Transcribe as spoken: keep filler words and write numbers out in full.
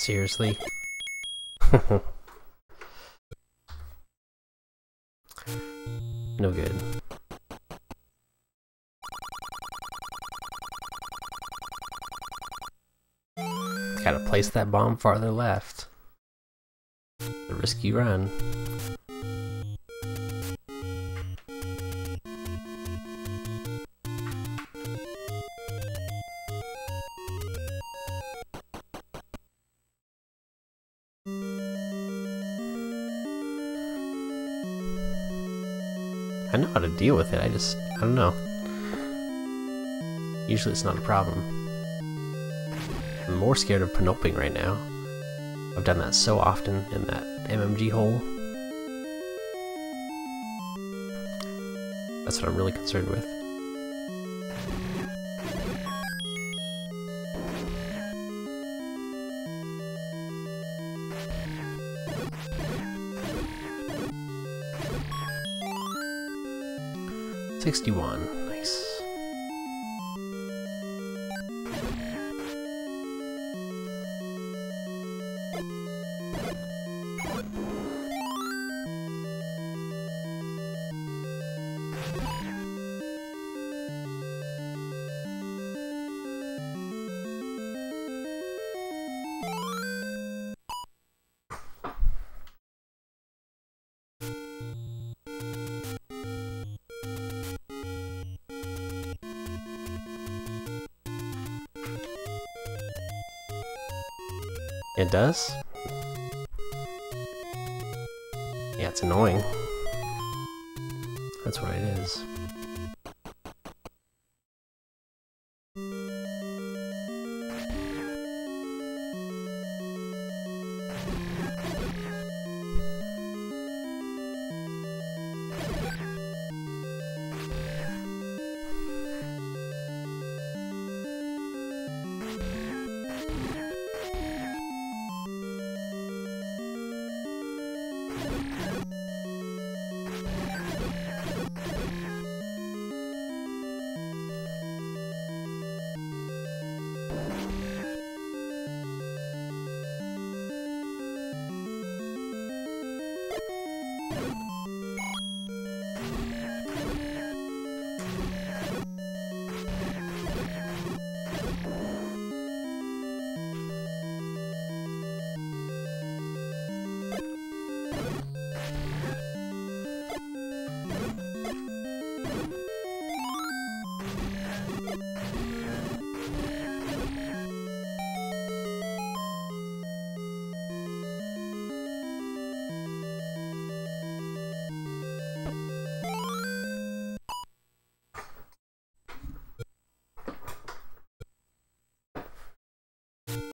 Seriously. No good. Gotta place that bomb farther left. The risky run. I know how to deal with it, I just, I don't know. Usually it's not a problem. I'm more scared of penulping right now. I've done that so often in that M M G hole. That's what I'm really concerned with. sixty-one, nice. It does? Yeah, it's annoying. That's what it is.